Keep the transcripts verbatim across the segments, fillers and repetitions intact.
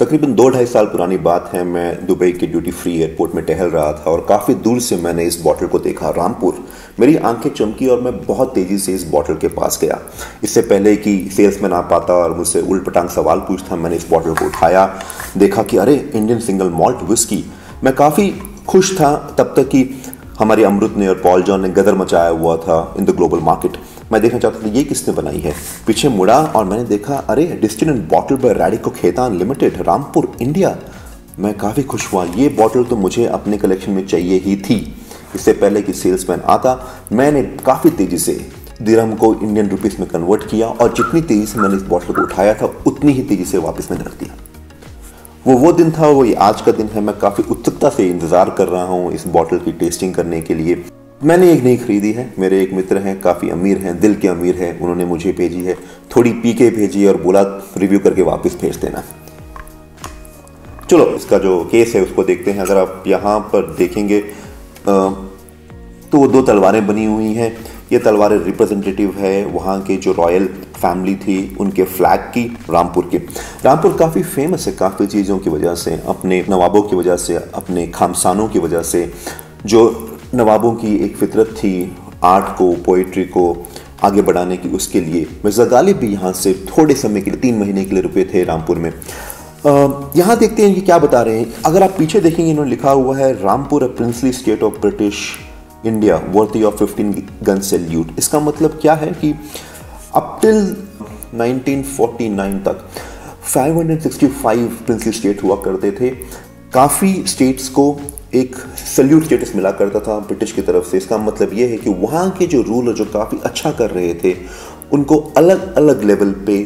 तकरीबन दो ढाई साल पुरानी बात है। मैं दुबई के ड्यूटी फ्री एयरपोर्ट में टहल रहा था और काफ़ी दूर से मैंने इस बॉटल को देखा, रामपुर। मेरी आंखें चमकी और मैं बहुत तेज़ी से इस बॉटल के पास गया। इससे पहले कि सेल्समैन आ पाता और मुझसे उल्टपटांग सवाल पूछता, मैंने इस बॉटल को उठाया, देखा कि अरे इंडियन सिंगल मॉल्ट विस्की। मैं काफ़ी खुश था तब तक कि हमारी अमृत ने और पॉल जॉन ने गदर मचाया हुआ था इन द ग्लोबल मार्केट। मैं देखना चाहता था ये किसने बनाई है। पीछे मुड़ा और मैंने देखा अरे distilled and bottle by Radico Khaitan limited, Rampur, India. मैं काफ़ी खुश हुआ, ये बॉटल तो मुझे अपने कलेक्शन में चाहिए ही थी। इससे पहले कि सेल्समैन आता, मैंने काफ़ी तेज़ी से दिरहम को इंडियन रुपीज़ में कन्वर्ट किया और जितनी तेज़ी से मैंने इस बॉटल को उठाया था उतनी ही तेज़ी से वापस मैंने रख दिया। वो वो दिन था, वही आज का दिन है। मैं काफ़ी उत्सुकता से इंतज़ार कर रहा हूँ इस बॉटल की टेस्टिंग करने के लिए। मैंने एक नहीं खरीदी है, मेरे एक मित्र हैं, काफ़ी अमीर हैं, दिल के अमीर हैं, उन्होंने मुझे भेजी है, थोड़ी पी के भेजी और बोला रिव्यू करके वापस भेज देना। चलो इसका जो केस है उसको देखते हैं। अगर आप यहाँ पर देखेंगे तो दो तलवारें बनी हुई हैं। ये तलवारें रिप्रेजेंटेटिव है वहाँ के जो रॉयल फैमिली थी उनके फ्लैग की, रामपुर के। रामपुर काफ़ी फेमस है काफ़ी चीज़ों की वजह से, अपने नवाबों की वजह से, अपने खामसानों की वजह से। जो नवाबों की एक फितरत थी आर्ट को, पोइट्री को आगे बढ़ाने की, उसके लिए मिर्ज़ा गालिब भी यहाँ से थोड़े समय के लिए, तीन महीने के लिए रुके थे रामपुर में। यहाँ देखते हैं कि क्या बता रहे हैं। अगर आप पीछे देखेंगे इन्होंने लिखा हुआ है Rampur a princely state of British India worthy of fifteen gun salute. इसका मतलब क्या है कि up till nineteen forty nine तक five sixty five princely state हुआ करते थे। काफ़ी स्टेट्स को एक सैल्यूट स्टेटस मिला करता था ब्रिटिश की तरफ से। इसका मतलब ये है कि वहाँ के जो रूलर जो काफ़ी अच्छा कर रहे थे उनको अलग अलग लेवल पे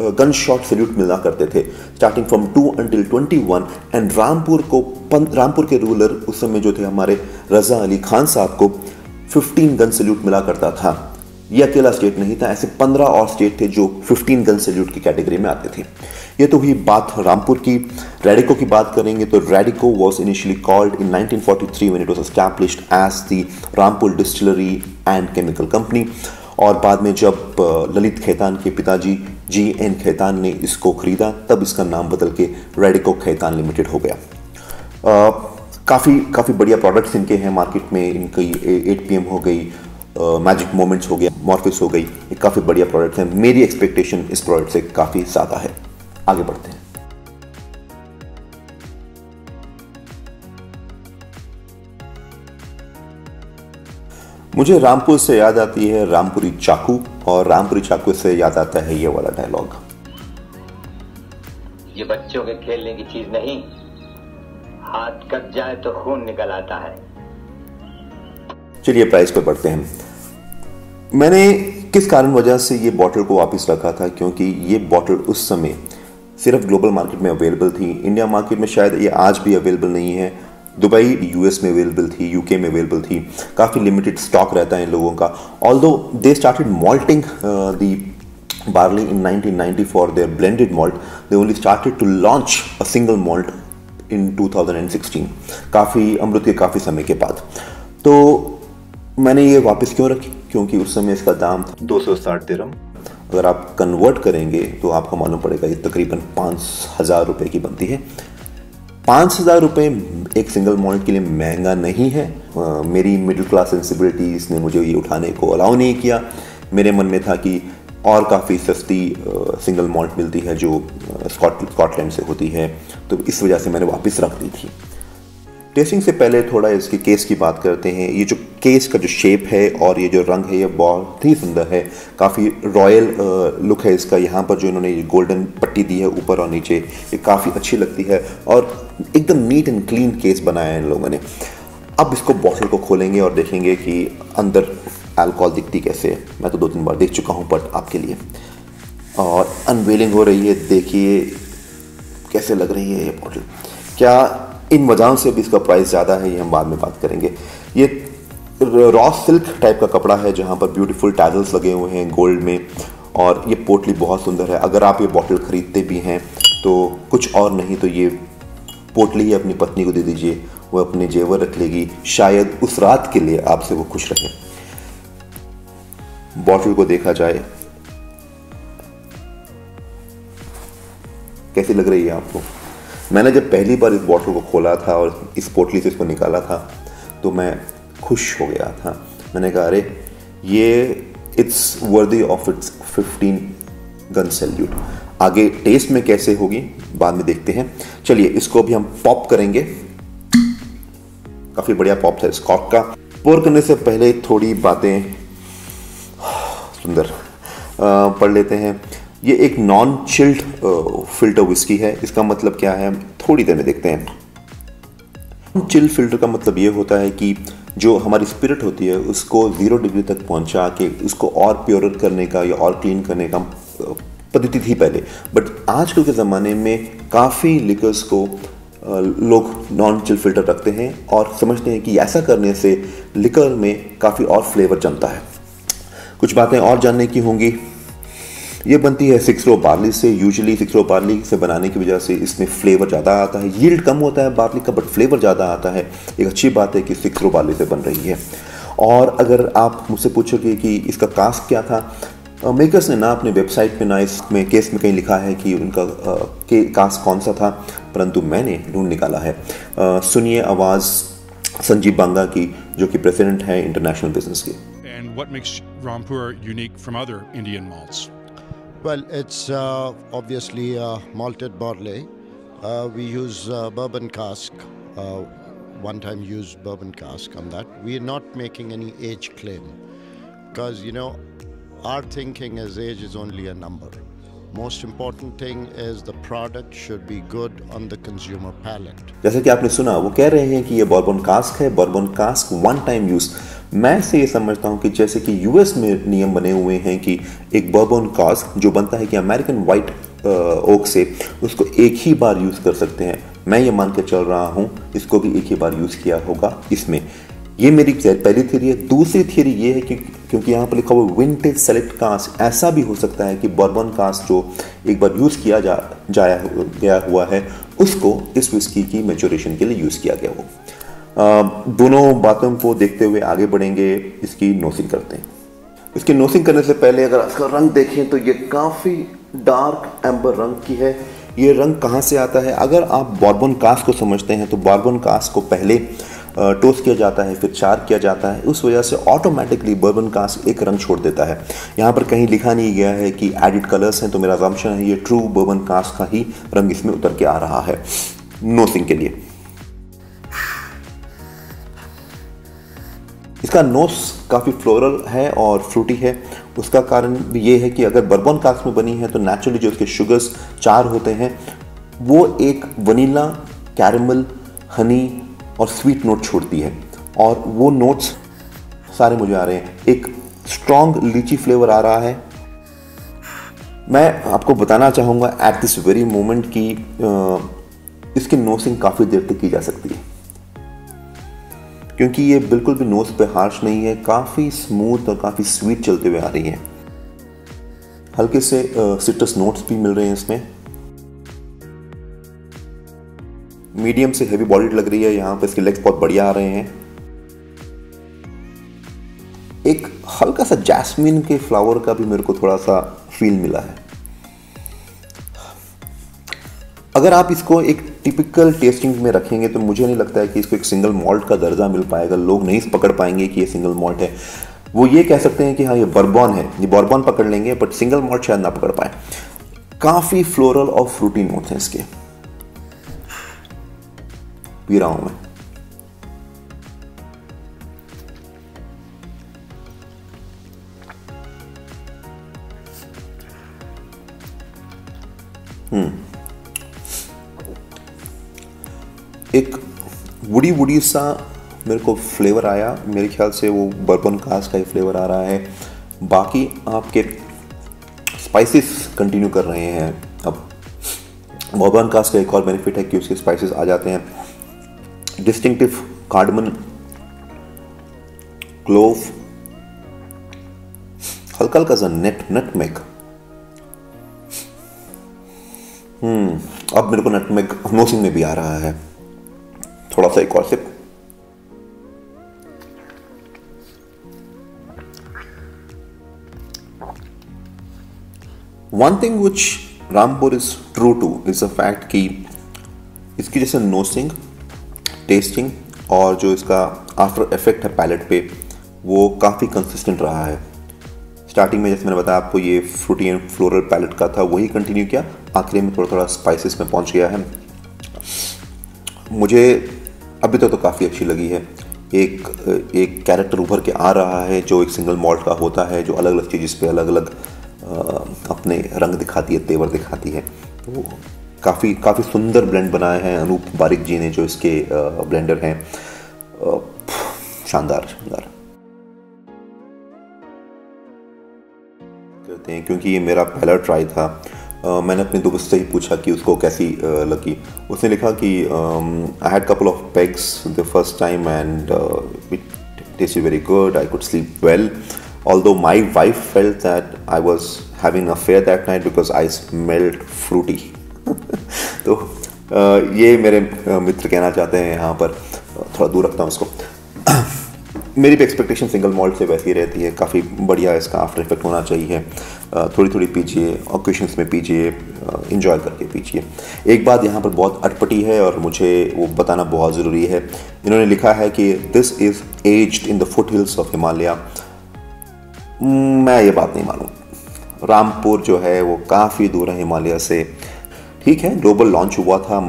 गन शॉट सैल्यूट मिला करते थे, starting from two until twenty one. And Rampur को रामपुर के रूलर उस समय जो थे हमारे रजा अली खान साहब को फिफ्टीन गन सैल्यूट मिला करता था। यह अकेला स्टेट नहीं था, ऐसे पंद्रह और स्टेट थे जो फिफ्टीन गन सैल्यूट की कैटेगरी में आते थे। ये तो हुई बात रामपुर की। रेडिको की बात करेंगे तो Radico was initially called in nineteen forty three when it was established as the Rampur distillery and chemical company. और बाद में जब ललित खैतान के पिताजी जी एन खैतान ने इसको खरीदा तब इसका नाम बदल के रेडिको खैतान लिमिटेड हो गया। काफ़ी काफ़ी बढ़िया प्रोडक्ट्स इनके हैं मार्केट में। इनकी एट पी एम हो गई, मैजिक मोमेंट्स हो गया, मॉर्फियस हो गई, ये काफ़ी बढ़िया प्रोडक्ट हैं। मेरी एक्सपेक्टेशन इस प्रोडक्ट से काफ़ी ज़्यादा है। आगे बढ़ते हैं। मुझे रामपुर से याद आती है रामपुरी चाकू, और रामपुरी चाकू से याद आता है ये वाला डायलॉग, ये बच्चों के खेलने की चीज नहीं, हाथ कट जाए तो खून निकल आता है। चलिए प्राइस पर बढ़ते हैं। मैंने किस कारण वजह से ये बॉटल को वापस रखा था, क्योंकि ये बॉटल उस समय सिर्फ ग्लोबल मार्केट में अवेलेबल थी। इंडिया मार्केट में शायद ये आज भी अवेलेबल नहीं है। दुबई यूएस में अवेलेबल थी, यूके में अवेलेबल थी। काफ़ी लिमिटेड स्टॉक रहता है इन लोगों का। Although they started malting the barley in nineteen ninety for their blended malt, they only started to launch a single malt in two thousand sixteen, काफ़ी अमृत के काफ़ी समय के बाद। तो मैंने ये वापस क्यों रखी, क्योंकि उस समय इसका दाम था दो सौ साठ दिरहम। अगर आप कन्वर्ट करेंगे तो आपको मालूम पड़ेगा ये तकरीबन पाँच हज़ार रुपये की बनती है। पाँच हज़ार रुपये एक सिंगल मॉल्ट के लिए महंगा नहीं है। आ, मेरी मिडिल क्लास सेंसिबिलिटीज़ ने मुझे ये उठाने को अलाउ नहीं किया। मेरे मन में था कि और काफ़ी सस्ती आ, सिंगल मॉल्ट मिलती है जो स्कॉटलैंड से होती है, तो इस वजह से मैंने वापस रख दी थी। टेस्टिंग से पहले थोड़ा इसके केस की बात करते हैं। ये जो केस का जो शेप है और ये जो रंग है ये बहुत ही सुंदर है, काफ़ी रॉयल लुक है इसका। यहाँ पर जो इन्होंने ये गोल्डन पट्टी दी है ऊपर और नीचे, ये काफ़ी अच्छी लगती है और एकदम नीट एंड क्लीन केस बनाया है इन लोगों ने। अब इसको बॉटल को खोलेंगे और देखेंगे कि अंदर अल्कोहल दिखती कैसे है। मैं तो दो तीन बार देख चुका हूँ बट आपके लिए। और अनवेलिंग हो रही है, देखिए कैसे लग रही है ये बॉटल। क्या इन वजहों से भी इसका प्राइस ज़्यादा है, ये हम बाद में बात करेंगे। ये रॉ सिल्क टाइप का कपड़ा है जहाँ पर ब्यूटीफुल टैजल्स लगे हुए हैं गोल्ड में, और ये पोटली बहुत सुंदर है। अगर आप ये बॉटल ख़रीदते भी हैं तो कुछ और नहीं तो ये पोटली ही अपनी पत्नी को दे दीजिए, वो अपने जेवर रख लेगी, शायद उस रात के लिए आपसे वो खुश रहे। बॉटल को देखा जाए कैसी लग रही है आपको? मैंने जब पहली बार इस बॉटल को खोला था और इस पोटली से इसको निकाला था तो मैं खुश हो गया था। मैंने कहा अरे ये it's worthy of it's fifteen gun salute. आगे टेस्ट में कैसे होगी बाद में देखते हैं। चलिए इसको अभी हम पॉप करेंगे। काफ़ी बढ़िया पॉप था स्कॉक का। पोर करने से पहले थोड़ी बातें सुंदर पढ़ लेते हैं। ये एक नॉन चिल्ड फिल्टर विस्की है। इसका मतलब क्या है थोड़ी देर में देखते हैं। चिल्ड फिल्टर का मतलब ये होता है कि जो हमारी स्पिरिट होती है उसको ज़ीरो डिग्री तक पहुंचा के उसको और प्योरर करने का या और क्लीन करने का पद्धति थी पहले। बट आजकल के ज़माने में काफ़ी लिकर्स को लोग नॉन चिल फिल्टर रखते हैं और समझते हैं कि ऐसा करने से लिकर में काफ़ी और फ्लेवर जमता है। कुछ बातें और जानने की होंगी। ये बनती है सिक्स रो बार्ली से। यूजुअली सिक्स रो बार्ली से बनाने की वजह से इसमें फ्लेवर ज़्यादा आता है। यील्ड कम होता है बार्ली का बट फ्लेवर ज़्यादा आता है। एक अच्छी बात है कि सिक्स रो बार्ली से बन रही है। और अगर आप मुझसे पूछोगे कि इसका कास्ट क्या था, मेकर्स ने ना अपने वेबसाइट पे ना इसमें केस में कहीं लिखा है कि उनका कास्ट कौन सा था, परंतु मैंने ढूंढ निकाला है। सुनिए आवाज़ संजीव बांगा की जो कि प्रेसिडेंट है इंटरनेशनल बिजनेस के। And what makes Rampur unique from other Indian malts? Well, it's uh, obviously uh, malted barley. Uh, we use uh, bourbon cask. Uh, one time used bourbon cask on that. We're not making any age claim because you know our thinking is age is only a number. Most important thing is the product should be good on the consumer palate. जैसे कि आपने सुना वो कह रहे हैं कि ये बॉर्बन कास्क है। Bourbon cask one time use. मैं से ये समझता हूँ कि जैसे कि यूएस में नियम बने हुए हैं कि एक बॉर्बन कास्क जो बनता है कि अमेरिकन वाइट ओक से उसको एक ही बार यूज़ कर सकते हैं। मैं ये मान के चल रहा हूँ इसको भी एक ही बार यूज़ किया होगा। इसमें ये मेरी पहली थियरी है। दूसरी थियरी ये है कि क्योंकि यहाँ पर लिखा हुआ विंटेज सेलेक्ट कास्ट, ऐसा भी हो सकता है कि बॉर्बन कास्ट जो एक बार यूज़ किया जा जाया गया हुआ है उसको इस विस्की की मैच्योरेशन के लिए यूज़ किया गया हो। दोनों बातों को देखते हुए आगे बढ़ेंगे। इसकी नोसिंग करते हैं। इसकी नोसिंग करने से पहले अगर इसका रंग देखें तो ये काफ़ी डार्क एम्बर रंग की है। ये रंग कहाँ से आता है? अगर आप बॉर्बन कास्ट को समझते हैं तो बॉर्बन कास्ट को पहले टोस्ट किया जाता है फिर चार किया जाता है। उस वजह से ऑटोमेटिकली बर्बन कास्ट एक रंग छोड़ देता है। यहाँ पर कहीं लिखा नहीं गया है कि एडिड कलर्स हैं तो मेरा अजम्पशन है ये ट्रू बर्बन कास्ट का ही रंग इसमें उतर के आ रहा है। नोसिंग के लिए इसका नोस काफ़ी फ्लोरल है और फ्रूटी है। उसका कारण ये है कि अगर बर्बन कास्ट में बनी है तो नेचुरली जो उसके शुगर्स चार होते हैं वो एक वनीला, कैरमल, हनी और स्वीट नोट छोड़ती है और वो नोट्स सारे मुझे आ रहे हैं। एक स्ट्रॉन्ग लीची फ्लेवर आ रहा है। मैं आपको बताना चाहूँगा एट दिस वेरी मोमेंट कि इसकी नोसिंग काफ़ी देर तक की जा सकती है क्योंकि ये बिल्कुल भी नोस पे हार्श नहीं है। काफ़ी स्मूथ और काफ़ी स्वीट चलते हुए आ रही है। हल्के से सिट्रस नोट्स भी मिल रहे हैं इसमें। मीडियम से हैवी बॉडीड लग रही है। यहाँ पर इसके लेग्स बहुत बढ़िया आ रहे हैं। एक हल्का सा जैस्मिन के फ्लावर का भी मेरे को थोड़ा सा फील मिला है। अगर आप इसको एक टिपिकल टेस्टिंग में रखेंगे तो मुझे नहीं लगता है कि इसको एक सिंगल मॉल्ट का दर्जा मिल पाएगा। लोग नहीं पकड़ पाएंगे कि ये सिंगल मॉल्ट है। वो ये कह सकते हैं कि हाँ ये बॉर्बन है, ये बॉर्बन पकड़ लेंगे बट सिंगल मॉल्ट शायद ना पकड़ पाए। काफ़ी फ्लोरल और फ्रूटी नोट्स हैं इसके। पी रहा हूं मैं। हम्म एक वुडी वुडी सा मेरे को फ्लेवर आया। मेरे ख्याल से वो बर्बन कास्ट का ही फ्लेवर आ रहा है। बाकी आपके स्पाइसेस कंटिन्यू कर रहे हैं। अब बर्बन कास्ट का एक और बेनिफिट है कि उसके स्पाइसेस आ जाते हैं। डिस्टिंक्टिव कार्डमन, क्लोव, हल्का हल्का सा नट नटमेग। हम्म अब मेरे को नटमेग नोसिंग में भी आ रहा है। थोड़ा सा एक और sip. One thing which Rampur is true to is a fact कि इसकी जैसे नोसिंग, टेस्टिंग और जो इसका आफ्टर इफेक्ट है पैलेट पे वो काफ़ी कंसिस्टेंट रहा है। स्टार्टिंग में जैसे मैंने बताया आपको ये फ्रूटी एंड फ्लोरल पैलेट का था, वही कंटिन्यू किया, आखिरी में थोड़ा थोड़ा स्पाइसेस में पहुंच गया है। मुझे अभी तक तो, तो काफ़ी अच्छी लगी है। एक एक कैरेक्टर उभर के आ रहा है जो एक सिंगल मॉल्ट का होता है, जो अलग अलग चीज़ पे अलग अलग अपने रंग दिखाती है, तेवर दिखाती है। तो काफ़ी काफ़ी सुंदर ब्लेंड बनाए हैं अनूप बारिक जी ने, जो इसके ब्लेंडर हैं। शानदार शानदार करते हैं, क्योंकि ये मेरा पहला ट्राई था। Uh, मैंने अपने दोस्त से ही पूछा कि उसको कैसी uh, लगी। उसने लिखा कि I had couple of pegs the first time and it tasted very good, I could sleep well, although my wife felt that I was having affair that night because I smelled fruity. तो uh, ये मेरे uh, मित्र कहना चाहते हैं, यहाँ पर थोड़ा दूर रखता हूँ उसको। मेरी भी एक्सपेक्टेशन सिंगल मॉल्ट से वैसी रहती है, काफ़ी बढ़िया इसका आफ्टर इफेक्ट होना चाहिए। थोड़ी थोड़ी पीजिए, ओकेशंस में पीजिए, एंजॉय करके पीजिए। एक बात यहाँ पर बहुत अटपटी है और मुझे वो बताना बहुत ज़रूरी है। इन्होंने लिखा है कि this is aged in the foothills of Himalaya. मैं ये बात नहीं मानूँ। रामपुर जो है वो काफ़ी दूर है हिमालय से। ठीक है, ग्लोबल लॉन्च हुआ था,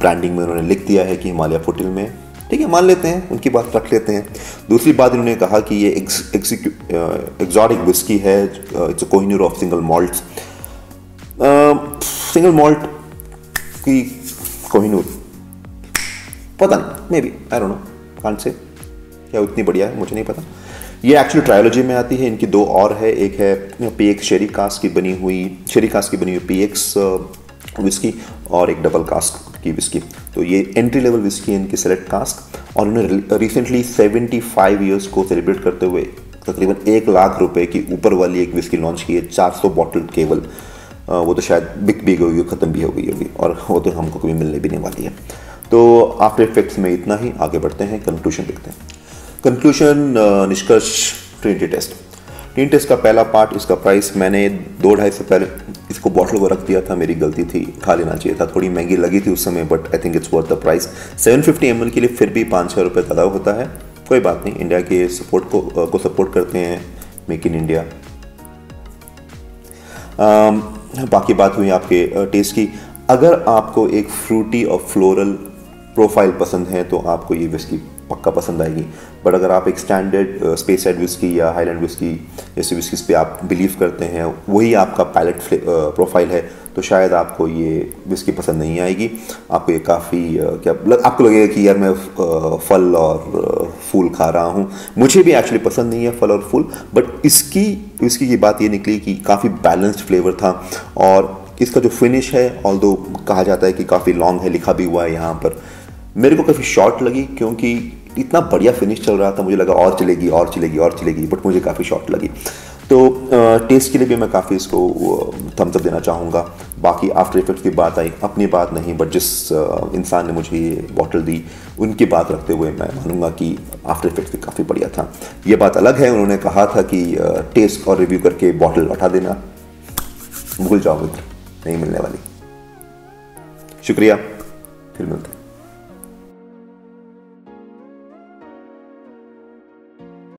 ब्रांडिंग में उन्होंने लिख दिया है कि हिमालय फुट हिल में, ठीक है, मान लेते हैं, उनकी बात रख लेते हैं। दूसरी बात इन्होंने कहा कि ये एक्सॉटिक विस्की है, it's a Kohinoor of single malt. Single malt की कोहिनूर, पता नहीं, maybe, I don't know, can't say, क्या उतनी बढ़िया है मुझे नहीं पता। ये एक्चुअली ट्रायोलॉजी में आती है। इनकी दो और है, एक है पी एक्स शेरी कास्ट की बनी हुई शेरी कास्ट की बनी हुई पी एक्स विस्की और एक डबल कास्ट की विस्की। तो ये एंट्री लेवल विस्की है इनकी सेलेक्ट कास्ट, और उन्होंने रिसेंटली पचहत्तर इयर्स को सेलिब्रेट करते हुए तकरीबन एक लाख रुपए की ऊपर वाली एक विस्की लॉन्च की है, चार सौ बॉटल केवल। वो तो शायद बिक भी गई होगी, ख़त्म भी हो गई होगी, और वो तो हमको कभी मिलने भी नहीं वाली है। तो आफ्टर इफेक्ट्स में इतना ही, आगे बढ़ते हैं, कंक्लूशन देखते हैं। कंक्लूशन, निष्कर्ष, ट्रिनिटी टेस्ट। ट्रिनिटी टेस्ट का पहला पार्ट, इसका प्राइस मैंने दो ढाई से पहले इसको बॉटल को रख दिया था, मेरी गलती थी, उठा लेना चाहिए था। थोड़ी महंगी लगी थी उस समय, but I think it's worth the price. Seven fifty M L के लिए फिर भी पाँच छः रुपये ज़्यादा होता है, कोई बात नहीं, इंडिया के सपोर्ट को को सपोर्ट करते हैं, मेक इन इंडिया। बाकी बात हुई आपके टेस्ट की। अगर आपको एक फ्रूटी और फ्लोरल प्रोफाइल पसंद है तो आपको ये विस्की पक्का पसंद आएगी, बट अगर आप एक स्टैंडर्ड स्पेस हेड विस्की या हाईलैंड विस्की जैसे विस्कीज पे आप बिलीव करते हैं, वही आपका पैलेट प्रोफाइल है, तो शायद आपको ये विस्की पसंद नहीं आएगी। आपको ये काफ़ी क्या लग, आपको लगेगा कि यार मैं फल और फूल खा रहा हूँ। मुझे भी एक्चुअली पसंद नहीं है फल और फूल, बट इसकी विस्की की बात ये निकली कि काफ़ी बैलेंस्ड फ्लेवर था, और इसका जो फिनिश है, ऑल्दो कहा जाता है कि काफ़ी लॉन्ग है, लिखा भी हुआ है यहाँ पर, मेरे को काफ़ी शॉर्ट लगी, क्योंकि इतना बढ़िया फिनिश चल रहा था, मुझे लगा और चलेगी और चलेगी और चलेगी, बट मुझे काफ़ी शॉर्ट लगी। तो टेस्ट के लिए भी मैं काफ़ी इसको थम्स अप देना चाहूँगा। बाकी आफ्टर इफेक्ट की बात आई, अपनी बात नहीं, बट जिस इंसान ने मुझे ये बॉटल दी उनकी बात रखते हुए मैं मानूंगा कि आफ्टर इफेक्ट भी काफ़ी बढ़िया था। ये बात अलग है, उन्होंने कहा था कि टेस्ट और रिव्यू करके बॉटल उठा देना, भूल जाओ मित्र, नहीं मिलने वाली। शुक्रिया, फिर मिलते हैं।